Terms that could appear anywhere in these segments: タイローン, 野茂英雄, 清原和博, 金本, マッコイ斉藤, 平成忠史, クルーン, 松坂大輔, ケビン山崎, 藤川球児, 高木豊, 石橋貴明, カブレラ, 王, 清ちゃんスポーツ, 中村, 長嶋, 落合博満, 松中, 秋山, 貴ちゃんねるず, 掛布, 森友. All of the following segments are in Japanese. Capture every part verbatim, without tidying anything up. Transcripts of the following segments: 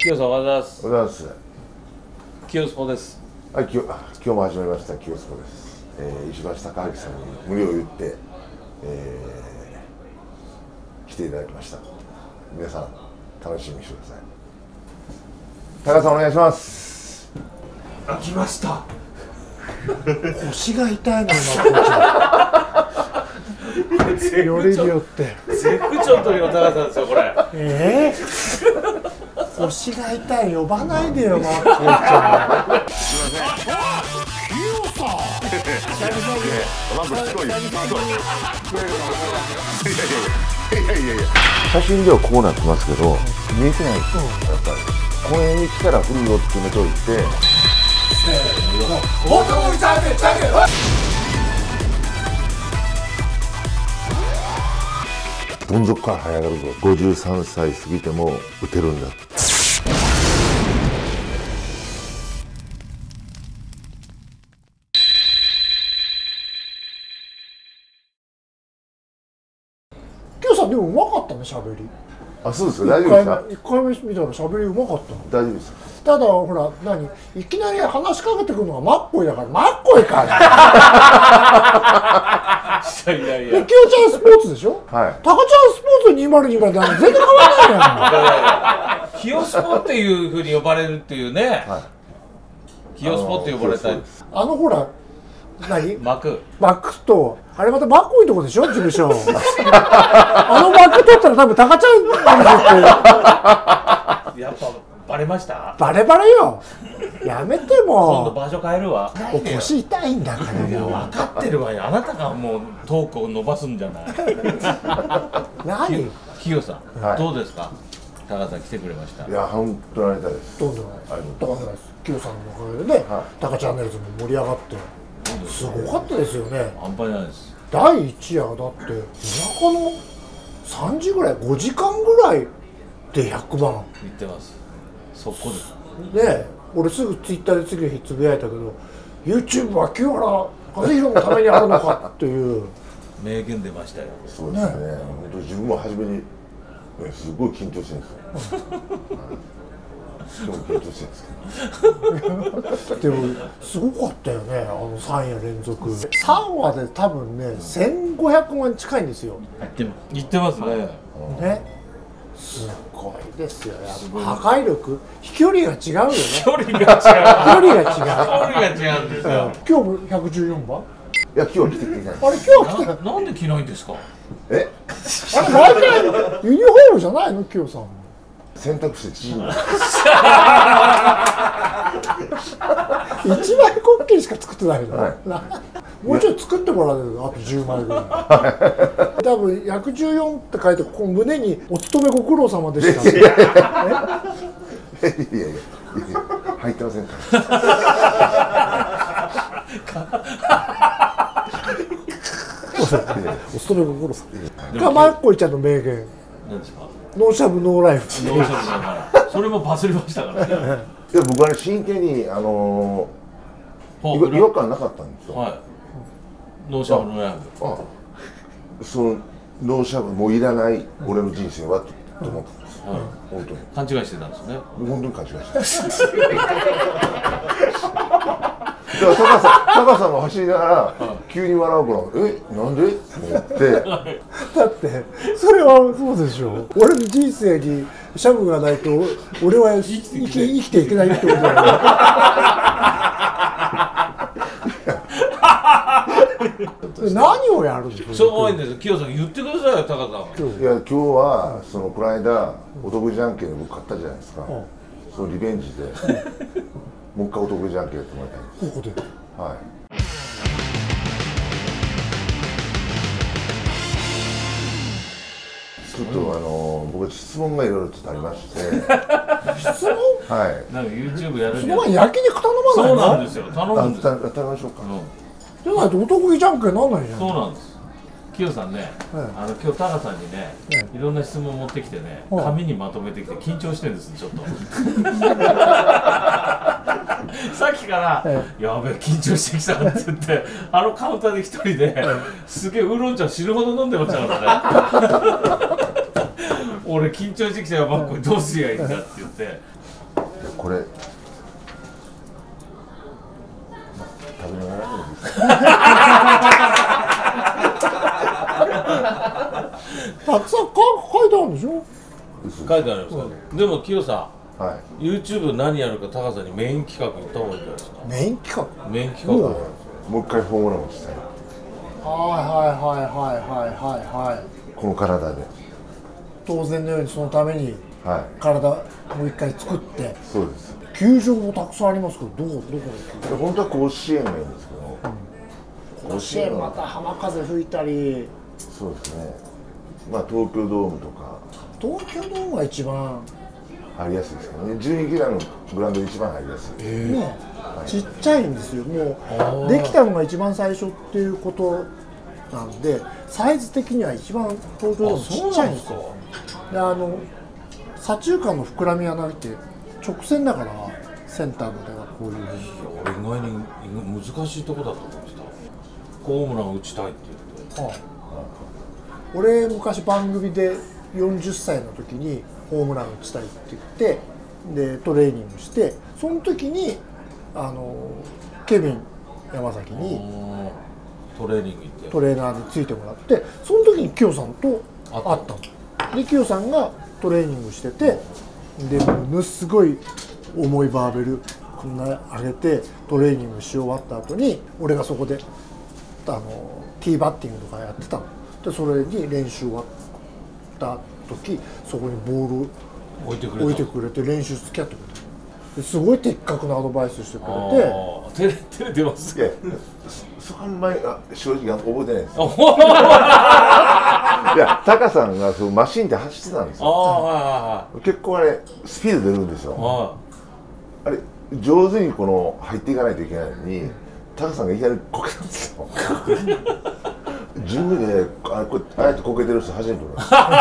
清さん、おはようございます。おはようございます。清スポです。はい、きょ今日も始めました清スポです。えー、石橋貴明さんに無理を言って、えー、来ていただきました。皆さん楽しみにしてください。高田さん、お願いします。来ました。腰が痛いの今。よりによって。絶不調というの高田さんですよこれ。ええー。腰が痛い呼ばないでよマークちゃん。すみません。写真ではこうなってますけど見えてないです。やっぱり公園に来たら振るよって決めといて。おともりさんでだけ。どん底から這い上がるぞ。ごじゅうさんさい過ぎても打てるんだ。でも上手かったね、しゃべり。あ、そうですよ。大丈夫ですか。いっかいめ見たらしゃべり上手かったの。大丈夫です。ただほら何いきなり話しかけてくるのがマッコイだから。マッコイかい。いやいや、キヨちゃんスポーツでしょ。はい。タカちゃんスポーツにせんにじゅうから全然変わらないじゃん。キヨスポっていうふうに呼ばれるっていうね。はい、キヨスポって呼ばれたい。あのほら何幕幕とあれまたマッコイのとこでしょ事務所。あの幕取ったら多分タカちゃんってやっぱバレました。バレバレよ。やめてもう。今度場所変えるわ。腰痛いんだから。いや分かってるわよ。あなたがもうトークを伸ばすんじゃない。何キヨさん、はい、どうですか。高田さん来てくれました。いや本当にありがたいです。どうでもないです。キヨさんのおかげでね、はい、タカチャンネルズも盛り上がってすごかったですよね。半端ないです。だいいち夜だって夜中のさんじぐらい、ごじかんぐらいでひゃくまんいってます。速攻です。ね、俺すぐツイッターで次の日つぶやいたけど、YouTube は清原和博のためにあるのかっていう名言出ましたよ。そうですね。本当自分も初めにすごい緊張してるんですよ。でもすごかったよね、あのさんや連続。さんわで多分ね、せんごひゃくまん近いんですよ。いってますね。ね、すごいですよ。破壊力、飛距離が違うよね。飛距離が違う。飛距離が違う。飛距離が違うんですよ。今日もひゃくじゅうよんばん。いや今日来てくれない。あれ今日来て。なんで着ないんですか。え？あれ毎回ユニフォームじゃないの清さん。選択肢一枚こっきりしか作ってないの、はい、もうちょっと作ってもらえるのあとじゅうまいぐらい。多分ひゃくじゅうよんって書いてここ胸に「お勤めご苦労様でした」いやいやいや入ってませんお勤めご苦労様がマッコイちゃんの名言なんですか。ノーシャブノーライフ。ノーシャブノーライフ。それもバズりましたからね。いや僕は真剣にあの違和感なかったんですよ。はい。ノーシャブノーライフ。あ、そのノーシャブもういらない俺の人生はと思ったんです。はい。本当に。勘違いしてたんですね。本当に勘違いしてた。だから高さ高さも走りながら急に笑うからえなんでってだってそれはそうでしょう。俺の人生にシャブがないと俺は生きて生きていけないってことだよね。何をやるんですか。そう思うんです。清さん言ってくださいよ高さん。いや今日はそのこの間お得意じゃんけんで僕買ったじゃないですか。そのリベンジで。もう一回お得じゃんけんやってもらいたい。ここで。はい。ちょっとあの僕質問がいろいろちょっとありまして。質問？はい。なんか YouTube やる。その前に焼肉頼まないの？そうなんですよ。頼むんです。頼みましょうか。じゃないとお得じゃんけんなんないじゃん。そうなんです。清さんね、あの今日タカさんにね、いろんな質問持ってきてね、紙にまとめてきて緊張してるんですちょっと。さっきから「やべえ緊張してきた」って言ってあのカウンターで一人ですげえウーロン茶死ぬほど飲んでましたからね。俺緊張してきたよマッコイどうすりゃいいんだって言ってこれ食べながらでもいいですたくさん書いてあるんでしょ。書いてありますか、うん、でもキヨさん、はい、YouTube 何やるか高さにメイン企画言った方がいいんじゃないですか。メイン企画メイン企画、うん、もう一回ホームランをしたい。はいはいはいはいはいはい。この体で当然のようにそのために体もう一回作って、はい、そうです。球場もたくさんありますけど、どこどこですか。本当は甲子園がいいんですけど、うん、甲子園また浜風吹いたり。そうですね、まあ東京ドームとか。東京ドームが一番入りやすいですけどね。じゅうにキロのグラウンド一番入りやすい、えー、ね、はい、ちっちゃいんですよ。もうできたのが一番最初っていうことなんで、サイズ的には一番東京ドームちっちゃいんですよ。で、あの左中間の膨らみ穴って直線だからセンターまではこういう。俺意外に難しいとこだと思ってた。ホームラン打ちたいって言って。俺昔番組でよんじゅっさいの時にホームラン打ちたいって言ってでトレーニングして、その時にあのケビン山崎にトレーニング行ってトレーナーでついてもらって、その時にキヨさんと会ったので、キヨさんがトレーニングしてて。でものすごい重いバーベルこんな上げてトレーニングし終わった後に、俺がそこであのティーバッティングとかやってたので、それに練習終わった時そこにボール置いてくれ置いてくれて練習付き合ってくれた。ですごい的確なアドバイスしてくれて。照れてますね。そこはあんまり正直覚えてないですいや、タカさんがそのマシンって走ってたんですよ。結構あれスピード出るんですよ。あれ上手にこの入っていかないといけないのに、タカさんがいきなりこけたんですよ。ジムでああやってこけてる人初めて見ました。だか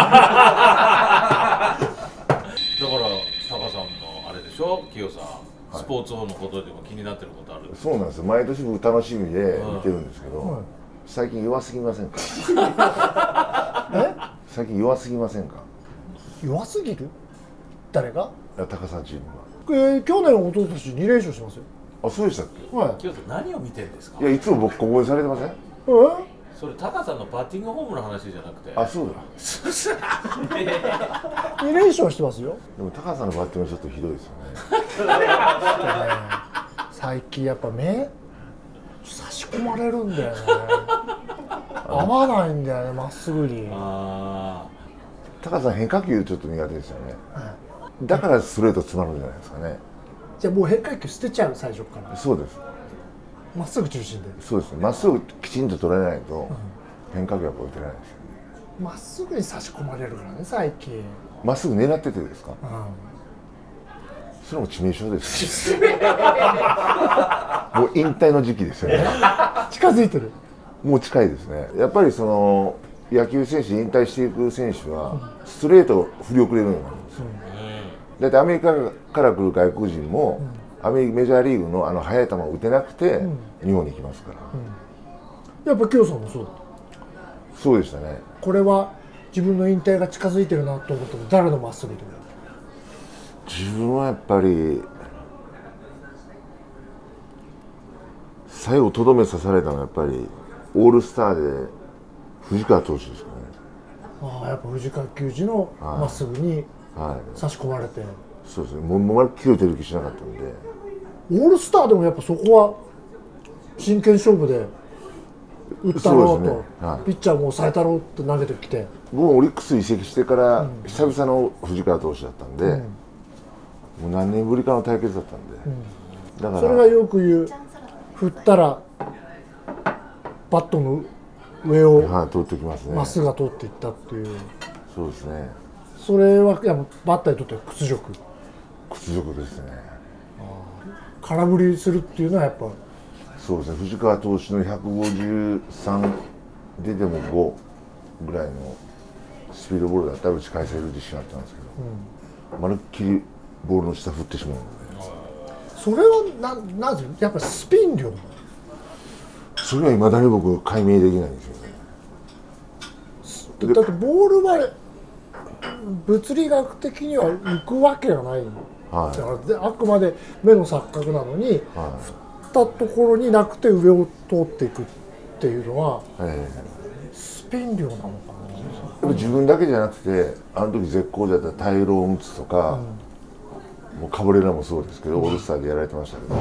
らタカさんのあれでしょ、キヨさん、はい、スポーツ王のことでも気になってることある。そうなんですよ。毎年僕楽しみで見てるんですけど。はい、最近弱すぎませんか。え？最近弱すぎませんか。弱すぎる？誰が？高さんチームが。ええー、去年おととし二連勝してますよ。あ、そうでしたっけ。はい。今日何を見てるんですか。いや、いつも僕ここでされてません。えー？それ高さんのバッティングフォームの話じゃなくて。あ、そうだ。二連勝してますよ。でも高さんのバッティングちょっとひどいですよね。ね、最近やっぱ目差し込まれるんだよね。合わないんだよね、まっすぐに。ああ。高さん変化球ちょっと苦手ですよね。はい、だからストレート詰まるんじゃないですかね。じゃあもう変化球捨てちゃう最初から。そうです。まっすぐ中心で。そうですね。まっすぐきちんと取れないと変化球はこう打てないですよね。ま、うん、っすぐに差し込まれるからね最近。まっすぐ狙っててですか。うん、それも致命傷です。もう引退の時期ですよね。近づいてる。もう近いですね。やっぱりその野球選手引退していく選手はストレートを振り遅れるようになるんですよ。うん、だってアメリカから来る外国人も、うん、アメリカメジャーリーグのあの速い球を打てなくて日本に来ますから。うんうん、やっぱキヨさんもそうだ。そうでしたね。これは自分の引退が近づいてるなと思っても誰のまっすぐと。自分はやっぱり最後とどめ刺されたのはやっぱりオールスターで藤川投手ですかね。ああ、やっぱ藤川球児のまっすぐに差し込まれて、はいはい、そうですね。もうまるっきり打てる気しなかったんで。オールスターでもやっぱそこは真剣勝負で打ったろうと、ね、はい、ピッチャーも抑えたろうって投げてきて、僕オリックス移籍してから久々の藤川投手だったんで、うん、もう何年ぶりかの対決だったんで、うん、だからそれがよく言う振ったらバットの上を通ってきますね。まっすぐが通っていったっていう。そうですね。それはやっぱバッターにとっては屈辱屈辱ですね。空振りするっていうのはやっぱそうですね。藤川投手のひゃくごじゅうさん出てもごぐらいのスピードボールだったら打ち返せる自信あったんですけど、うん、まるっきりボールの下振ってしまうので。それはななぜやっぱスピン量。それはいまだに僕解明できないんですよね。だってボールは物理学的には浮くわけがないはい、だからであくまで目の錯覚なのに、はい、振ったところになくて上を通っていくっていうのは、えー、スピン量なのかな。自分だけじゃなくてあの時絶好調だったタイローン打つとか、うん、もうカブレラもそうですけどオールスターでやられてましたけど、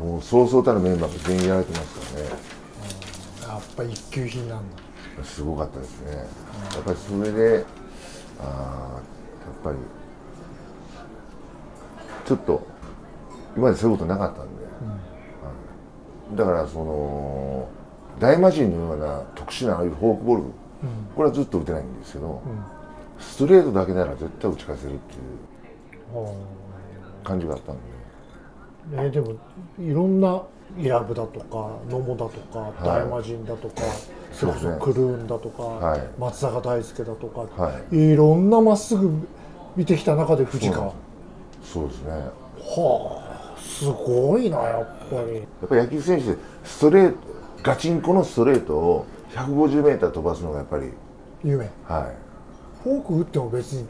うん、もうそうそうたるメンバーが全員やられてますからね、うん、やっぱ一級品なんだ。すごかったですね。やっぱりそれで、あー、やっぱりちょっと今までそういうことなかったんで、うん、だからその大魔神のような特殊なああいうフォークボール、うん、これはずっと打てないんですけど、うん、ストレートだけなら絶対打ち返せるっていう感じがあったんで、うん、えー、でもいろんなイラブだとか野茂だとか、はい、大魔神だとか。それこそクルーンだとか、はい、松坂大輔だとか、はい、いろんなまっすぐ見てきた中で藤川。そうですね。はあ、すごいなやっぱり。やっぱ野球選手でストレートガチンコのストレートをひゃくごじゅうメーター飛ばすのがやっぱり夢。はい。フォーク打っても別に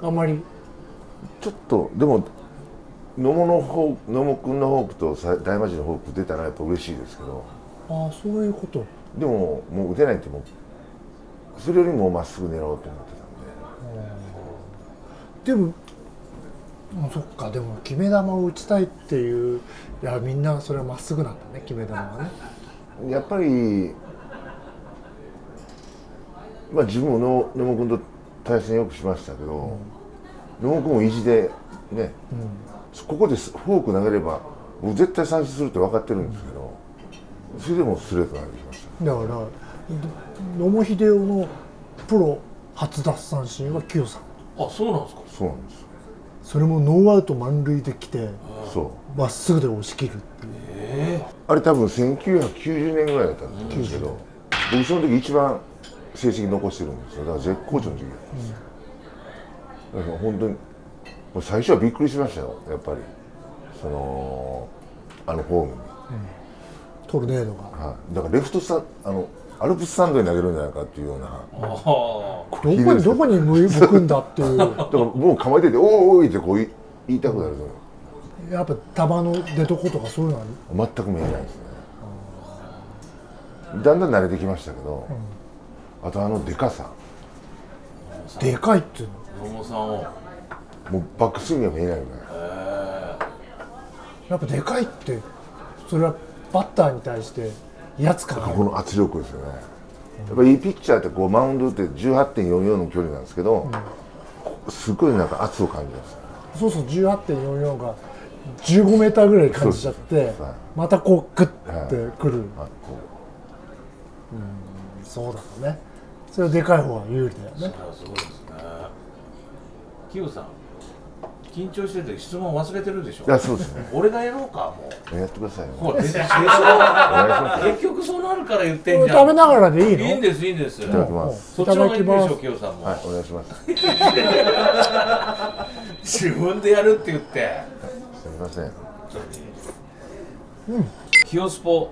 あんまりちょっとでも野茂の方野茂君のフォークと大魔神のフォーク出たらやっぱ嬉しいですけど。ああ、そういうこと。でも、もう打てないってもうそれよりもまっすぐ狙おうと思ってたんで。でもそっか、でも決め球を打ちたいっていう、いやみんなそれはまっすぐなんだね、決め球がね。やっぱり、まあ、自分も野茂君と対戦よくしましたけど、野茂君も意地でね、うん、ここでフォーク投げればもう絶対三振するって分かってるんですけど、うん、それでもストレート投げてきました。だから野茂英雄のプロ初奪三振は清さん。あ、そうなんですか。そうなんです。それもノーアウト満塁で来て、そう。まっすぐで押し切るっていう。えー、あれ多分せんきゅうひゃくきゅうじゅうねんぐらいだったんですけど、僕その時一番成績残してるんですよ。だから絶好調の時だったんですよ。うん、だから本当に最初はびっくりしましたよ。やっぱりそのあのフォームに。うん、トルネードが、はい、だからレフトスタあのアルプススタンドに投げるんじゃないかっていうような、どこにどこに向くんだっていうだからもう構えてて「おーおい」ってこう言いたくなるの、うん、やっぱ球の出所とかそういうのは全く見えないですね。だんだん慣れてきましたけど、うん、あとあのでかさ、でかいっていうの、野茂さんをもうバックスイングが見えないぐらい、やっぱでかいって、それはバッターに対して威圧感、この圧力ですよね。やっぱりいいピッチャーってこうマウンドって じゅうはちてんよんよん の距離なんですけど、うん、すごいなんか圧を感じます。そうそう、 じゅうはちてんよんよん がじゅうごメーターぐらい感じちゃって、またこうグッてくる、はい、うん、そうだろうね。それはでかい方が有利だよね。それはすごいですね。清さん緊張してて質問忘れてるでしょ。いや、そうですね。俺がやろうか、もう。やってください。もう全然結局そうなるから言ってんじゃん。食べながらでいいの？いいんです、いいんです。いただきます。そっちの方がいいでしょ、きよさんも。はい、お願いします。自分でやるって言って。すみません。うん。きよスポ、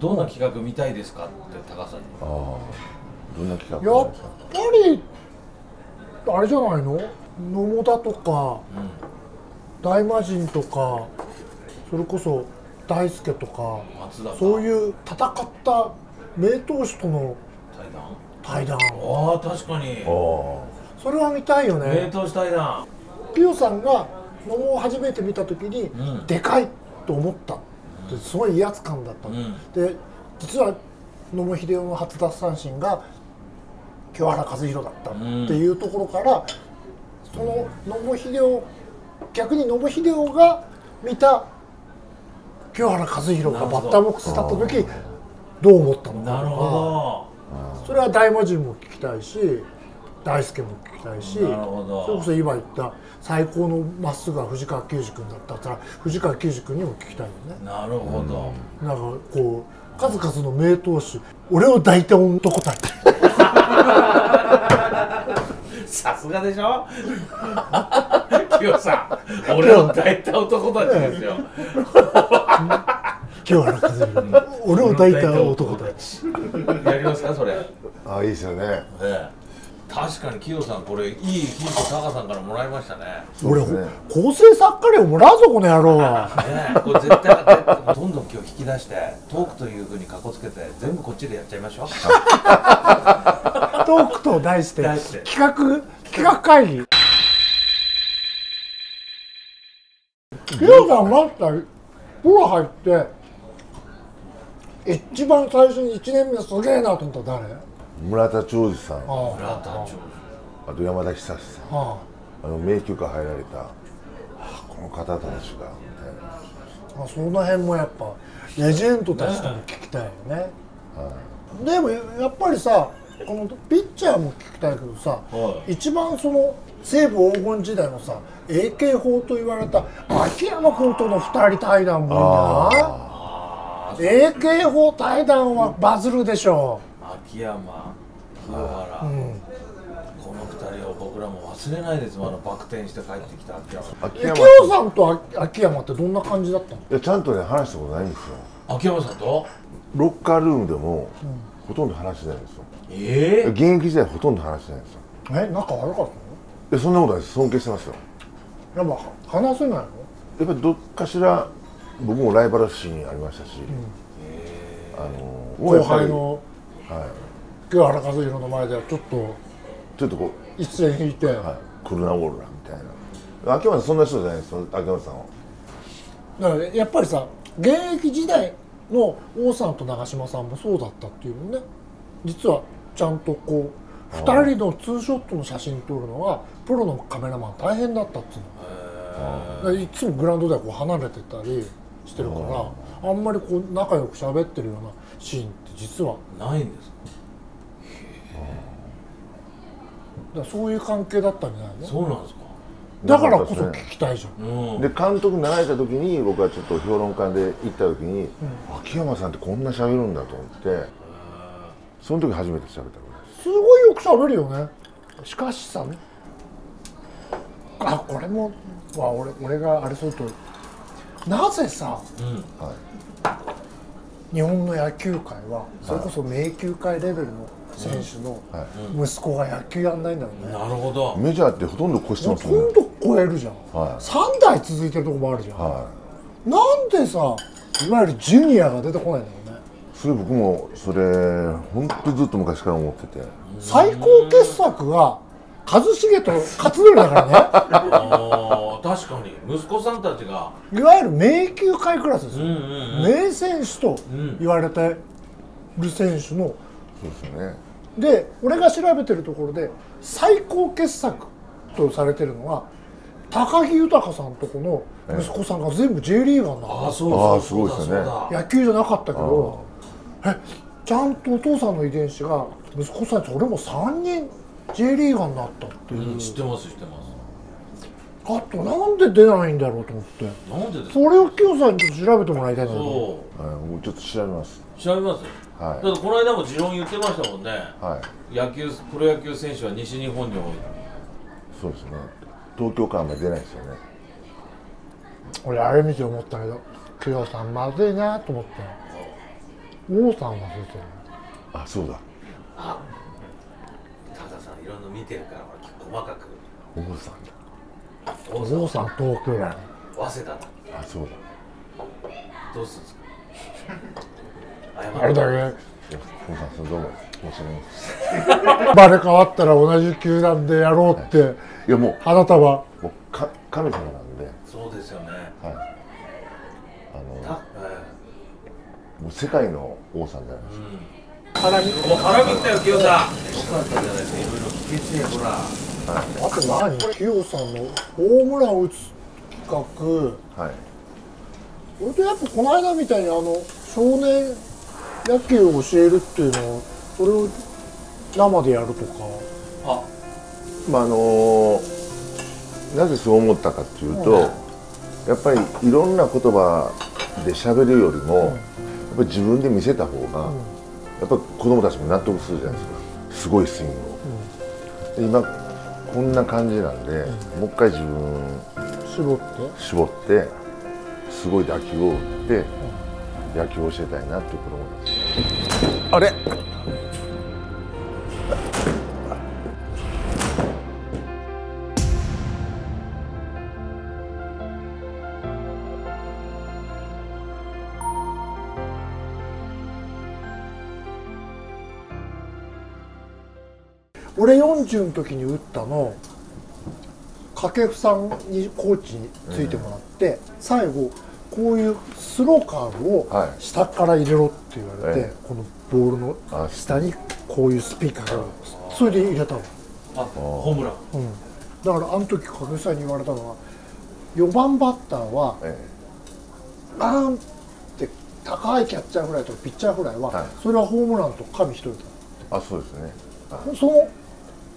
どんな企画見たいですかって高さに。ああ。どんな企画？やっぱりあれじゃないの？野茂だとか、うん、大魔神とか、それこそ大輔とか、そういう戦った名投手との対談。ああ、確かに。それは見たいよね。名投手対談。清さんが野茂を初めて見た時に、うん、でかいと思った。すごい威圧感だった。うん、で、実は野茂英雄の初奪三振が清原和博だったっていうところから。うん、その野茂英雄、逆に野茂英雄が見た清原和博がバッターボックス立った時どう思ったのかとか、それは大魔神も聞きたいし大輔も聞きたいし、それこそ今言った最高のまっすぐは藤川球児君だったら藤川球児君にも聞きたいよね。なるほど、うん、なんかこう数々の名投手、俺を抱いて男たちさすがでしょ清さん、俺を抱いた男たちですよ。清原和博、俺を抱いた男たち。やりますか、それ。ああ、いいですよね。確かにキヨさん、これいいヒントタカさんからもらいましたね。俺構成作家料もらうぞこの野郎は。ねえ、これ絶対どんどん今日引き出してトークというふうにかこつけて全部こっちでやっちゃいましょう。トークと題して企画企画会議。キヨさんまたプロ入って一番最初にいちねんめすげえなと思ったら誰？村田兆治さん、あと山田久志さん、あの名曲が入られたこの方たちが、あ、その辺もやっぱレジェンドたちとも聞きたいよね。でもやっぱりさ、このピッチャーも聞きたいけどさ、一番その西武黄金時代のさ エーケー 法と言われた秋山君とのふたり対談もいいな。 エーケー 法対談はバズるでしょう。秋山、清原、うん、この二人を僕らも忘れないですもん。あのバク転して帰ってきた秋山。秋山清さんと秋山ってどんな感じだったの？いや、ちゃんとね話したことないんですよ。秋山さんとロッカールームでも、うん、ほとんど話してないんですよ。ええー、現役時代ほとんど話してないんですよ。え、仲悪かったの？そんなことないです。尊敬してますよ。やっぱ話せないの？やっぱりどっかしら僕もライバル心ありましたし、うん、あの後輩の。はい、清原和博の前ではちょっとちょっとこう一線引いて、はい、来るなおるなみたいな。秋山さんそんな人じゃないです。秋山さんはだから、ね、やっぱりさ現役時代の王さんと長嶋さんもそうだったっていうのね。実はちゃんとこうふたりのツーショットの写真撮るのはプロのカメラマン大変だったっつうの。いつもグラウンドではこう離れてたりしてるから、あんまりこう仲良く喋ってるようなシーンって実はないんです。だからそういう関係だったんじゃないの？そうなんですか。だからこそ聞きたいじゃん。うん、で監督になられた時に僕はちょっと評論家で行った時に、うん、秋山さんってこんな喋るんだと思って、うん、その時初めて喋ったの。すごいよく喋るよね。しかしさね、あ、これも、まあ、俺俺があれするとなぜさ、うん、はい日本の野球界はそれこそ名球会レベルの選手の息子が野球やんないんだろうね。なるほど。メジャーってほとんど越してますね。ほとんど超えるじゃん。さんだい続いてるとこもあるじゃん。なんでさいわゆるジュニアが出てこないんだろうね。それ僕もそれ本当ずっと昔から思ってて、最高傑作は一茂と勝則だからね。あ、確かに息子さんたちがいわゆる名球会クラスですよ。名選手と言われてる選手の、そうですね。で俺が調べてるところで最高傑作とされてるのは高木豊さんとこの息子さんが全部 J リーガーになった。ああ、そうすごいですね。野球じゃなかったけど、え、ちゃんとお父さんの遺伝子が息子さんそれもさんにん。J リーガーになったっていう。知ってます知ってます。あとなんで出ないんだろうと思って。なんでですか。それをキヨさんにちょっと調べてもらいたいんだけど。そう。もうちょっと調べます。調べます。はい。だってこの間も持論言ってましたもんね。はい。野球プロ野球選手は西日本に多い。そうですね。東京からも出ないですよね。俺あれ見て思ったけど、キヨさんまずいなと思って。王さんは出てる。あ、そうだ。あ。いろんな見てるから細かく。お坊さんだ。お坊さん東京だ。早稲田だ。あ、そうだ。どうするんですか。あれだね。お坊さんそれどうも申し訳ないです。バレ変わったら同じ球団でやろうって。はい、いやもう花束。もうか神様なんで。そうですよね。はい。あの。はい、もう世界の王さんじゃないですか。うん、辛みきたよ、キヨさん。あと何、キヨさんのホームランを打つ企画、はい、それとやっぱこの間みたいにあの少年野球を教えるっていうのを、それを生でやるとか。あ、まああのなぜそう思ったかっていうと、うん、やっぱりいろんな言葉で喋るよりも、うん、やっぱり自分で見せた方が、うん、やっぱ子供たちも納得するじゃないですか。すごいスイングを、うん、今こんな感じなんで、うん、もう一回自分絞って絞ってすごい打球を打って、うん、野球を教えたいなっていう子供たち。あれ俺よんじゅうの時に打ったの掛布さんにコーチについてもらって、うん、最後こういうスローカーブを下から入れろって言われて、はい、このボールの下にこういうスピーカーがそれで入れたの。あ、ホームラン、うん、だからあの時掛布さんに言われたのはよんばんバッターは、ええ、バーンって高いキャッチャーフライとかピッチャーフライは、はい、それはホームランと紙一重だって。あ、そうですね、はい、その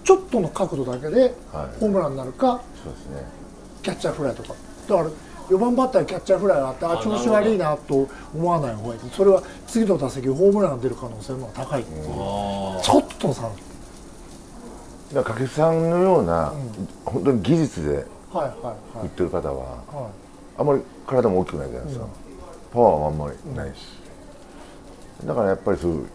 ちょっとの角度だけでホームランになるか、はい、そうですね、キャッチャーフライとかだからよんばんバッターにキャッチャーフライがあってあ調子悪いなと思わない方がいい。それは次の打席ホームランが出る可能性も高いっていう、ちょっとさ掛布さんのような、うん、本当に技術で打ってる方はあんまり体も大きくないじゃないですか、うん、パワーはあんまりないし、うん、だからやっぱりそういう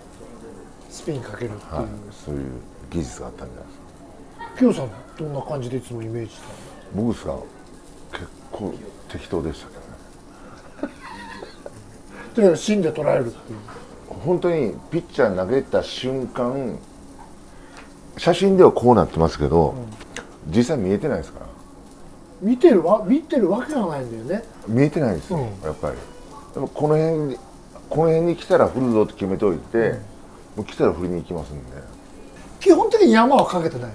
スピンかけるっていう、はい、そういう技術があったんじゃないですか。キヨさんどんな感じでいつもイメージしたの？僕ですか、結構適当でしたけどね。とにかく芯で捉えるっていう。本当にピッチャー投げた瞬間、写真ではこうなってますけど、うん、実際見えてないですから。見てるわ見てるわけがないんだよね。見えてないですよ、うん、やっぱり。でもこの辺にこの辺に来たら振るぞって決めておいて、うん、もう来たら振りに行きますんで。基本的に山はかけてない。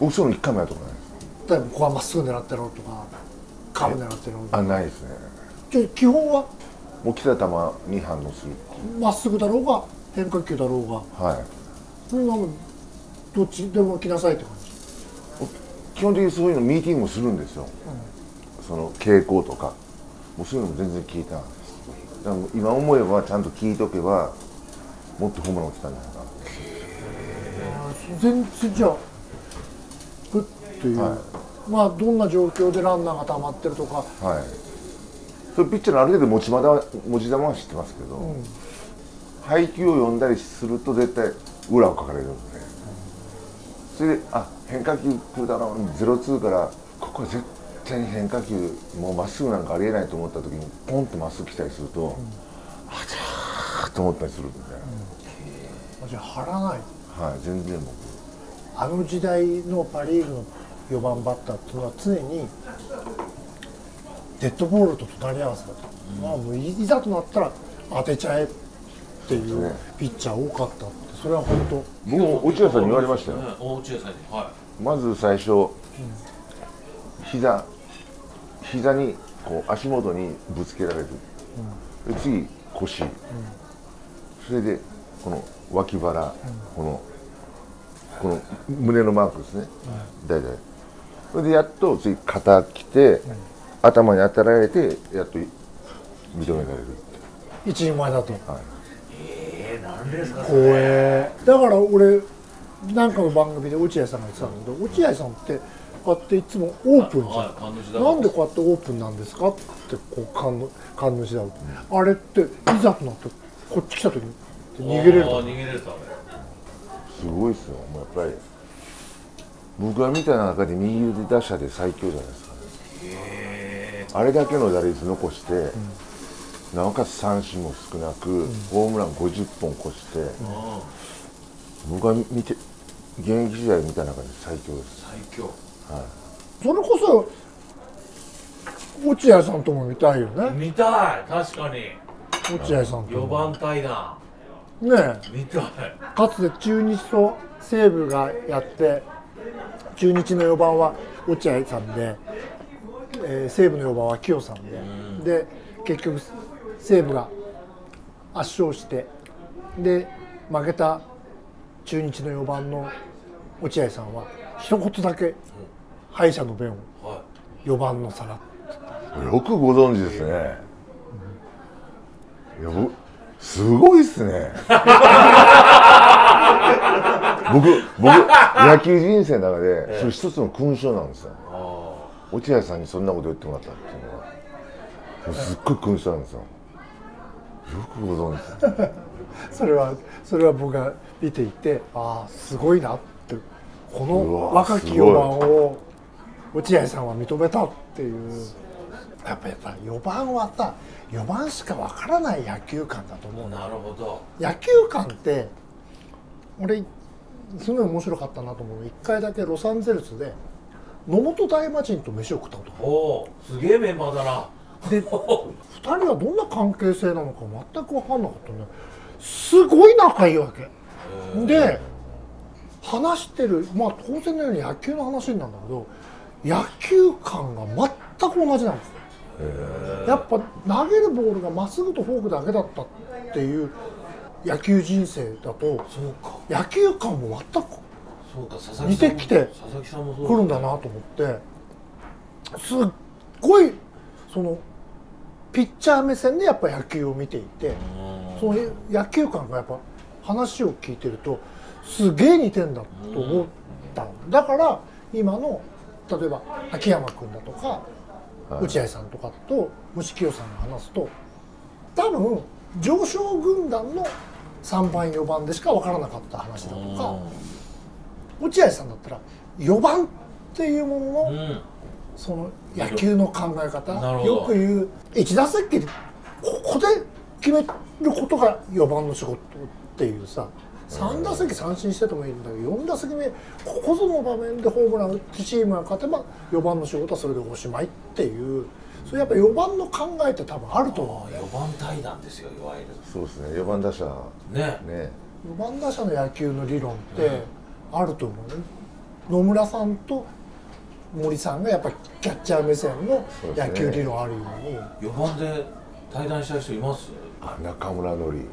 僕その一回もやったことないです。例えばここはまっすぐ狙ってろとか、カーブ狙ってろとか。あ、ないですね。じゃあ基本はもう来た球に反応する。まっすぐだろうが変化球だろうが。はい。それはもうどっちでも来なさいって感じ。基本的にそういうのミーティングもするんですよ。うん、その傾向とか、もうそういうのも全然聞いたんです。だから今思えばちゃんと聞いとけばもっとホームラン打ってたんじゃないかな。全然じゃあプッという、はい、まあどんな状況でランナーが溜まってるとか、はい、それピッチャーのある程度持ち球は持ち球は知ってますけど、うん、配球を読んだりすると絶対裏をかかれるので、うん、それであ変化球来るだろう、うん、ゼロツーからここは絶対に変化球もうまっすぐなんかありえないと思った時にポンとまっすぐ来たりすると、うん、あちゃーっと思ったりするみたいな、うん、じゃあ張らない。はい、全然もうあの時代のパ・リーグのよんばんバッターっていうのは常にデッドボールと隣り合わせだと、うん、まあもういざとなったら当てちゃえっていうピッチャー多かったって、それは本当僕も落合さんに言われましたよ、落合さんに、はい、まず最初、うん、膝膝にこう足元にぶつけられる、うん、で次腰、うん、それでこの脇腹、うん、このこの胸のマークですね、うん、大体それでやっと次肩きて、うん、頭に当たられてやっと認められる一人前だと、はい、ええー、なんですかそれ、えー、だから俺なんかの番組で落合さんが言ってたんだけど、落合さんってこうやっていつもオープンじゃん、はいはい、なんでこうやってオープンなんですかってこう神主だろう、うん、あれっていざとなってこっち来た時に逃げれると、逃げれるとすごいですよ。もうやっぱり僕が見た中で右腕打者で最強じゃないですか、ね、へあれだけの打率残して、うん、なおかつ三振も少なく、うん、ホームランごじゅっぽん越して、うん、僕が見て現役時代見た中で最強です。最強、はい、それこそ落合さんとも見たいよね。見たい、確かに落合さんともよんばん対談ねえ、見たい。かつて中日と西武がやって中日のよんばんは落合さんで、えー、西武のよんばんは清さんで、うん、で結局西武が圧勝してで負けた中日のよんばんの落合さんは一言だけ「敗者の弁をよんばんの皿」ってよくご存知ですね。うん、すごいっすね。僕、僕、野球人生の中で、それ一つの勲章なんですよ。落合さんにそんなこと言ってもらったっていうのは、もうすっごい勲章なんですよ。よくご存知ですね。それは、それは僕が見ていて、ああ、すごいなって、この若きよんばんを落合さんは認めたっていう。やっぱりよんばんはさ、よんばんしかわからない野球観だと思う。なるほど。野球観って俺すごい面白かったなと思うのいっかいだけロサンゼルスで野本大魔神と飯を食ったことがある。おー、すげえメンバーだな。でふたりはどんな関係性なのか全く分かんなかったね。すごい仲いいわけで話してる、まあ当然のように野球の話なんだけど野球観が全く同じなんですよ。やっぱ投げるボールがまっすぐとフォークだけだったっていう野球人生だとそうか野球観も全く似てきてくるんだなと思ってすっごいそのピッチャー目線でやっぱ野球を見ていてその野球観がやっぱ話を聞いてるとすげえ似てんだと思っただから今の例えば秋山君だとか落合さんとかと虫清さんが話すと多分常勝軍団のさんばんよばんでしか分からなかった話だとか落合さんだったらよばんっていうものの、うん、その野球の考え方よく言ういちだせきここで決めることがよばんの仕事っていうささんだせき三振しててもいいんだけどよんだせきめここぞの場面でホームラン打ってチームが勝てばよばんの仕事はそれでおしまいっていうそれやっぱよばんの考えって多分あると思うね。よばん対談ですよいわゆる。そうですねよばん打者ねねよばん打者の野球の理論ってあると思うね。野村さんと森さんがやっぱキャッチャー目線の野球理論あるようによばんで対談した人います。中村典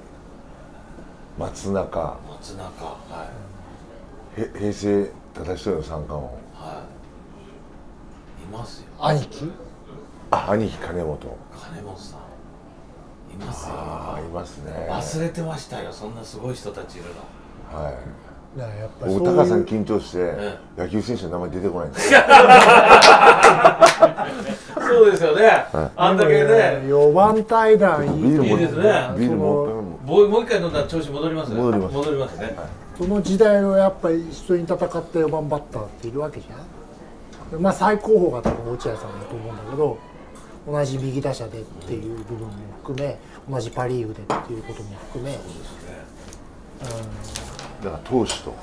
松中、松中、はい、へ平成忠史の三冠王、はい、いますよ。兄貴？あ、兄貴金本。金本さんいますよ。ああ、いますね。忘れてましたよ。そんなすごい人たちいるの。はい。だからやっぱり。高橋さん緊張して、ね、野球選手の名前出てこないんですよ。そうですよね。はい、あんだけね。よばん対談いいですね。ビールも。もう一回飲んだら調子戻りますね。戻ります。戻りますね。その時代をやっぱり一緒に戦ったよばんバッターっているわけじゃん。まあ最高峰が多分落合さんだと思うんだけど、同じ右打者でっていう部分も含め、同じパ・リーグでっていうことも含め、そうですね。うん、だから投手と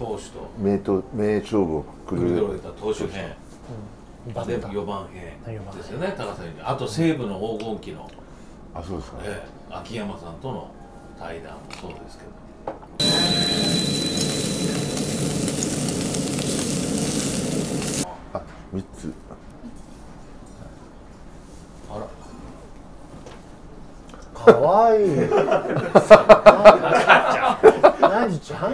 投手と名と名勝負を繰り広げた投手編、でよばん編ですよね。高さんにあと西武の黄金期の。あ、そうですかね、ええ、秋山さんとの対談もそうですけどあ、みっつあらかわいい何ちゃん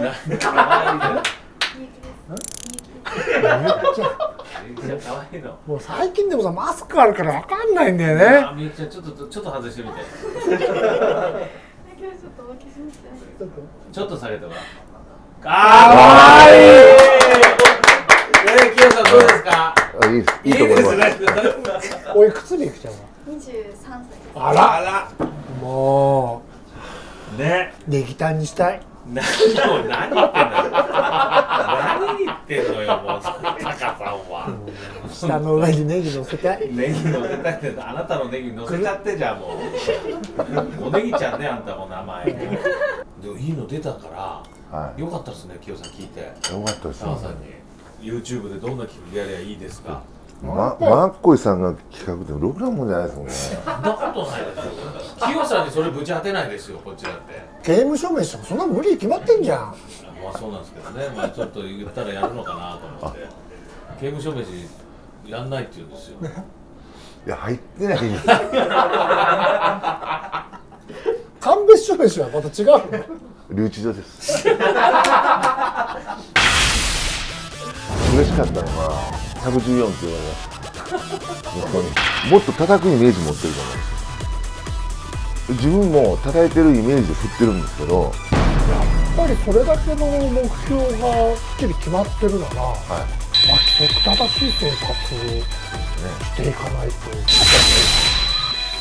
もう最近でもさマスクあるから分かんないんだよね。あ、みゆきちゃんちょっとちょっと外してみて。ちょっと下げてもらう。かわいい。え、きよさんどうですか。いいです。いいと思います。おいくつみゆきちゃんは。二十三歳。あらあら。もうね。ネギタンにしたい。何を何言ってんだよ。何言ってんのよもうタカさんは。下の上にネギ乗せたい。ネギ乗せたいってあなたのネギ乗せちゃってじゃあもう。おネギちゃんねあんたも名前。でもいいの出たから良かったですねきよさん聞いて。良かったです。タカさんに ユーチューブ でどんな企画やりゃいいですか。まマッコイさんが企画でもろくなもんじゃないですもんね。そんなことないですよ。きよさんにそれぶち当てないですよこっちだって。刑務所名してもそんな無理に決まってんじゃん。まあそうなんですけどね。まあちょっと言ったらやるのかなと思って。刑務所名やんないって言うんですよ。いや入ってない。鑑別所名はまた違うの。留置所です。嬉しかったのは。ひゃくじゅうよんって言われますもっと叩くイメージ持ってるじゃないですか。自分も叩いてるイメージで振ってるんですけどやっぱりそれだけの目標がきっちり決まってるなら、はい、まあ規則正しい生活をしていかないと。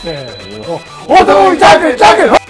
せーの。おっと痛い痛い痛い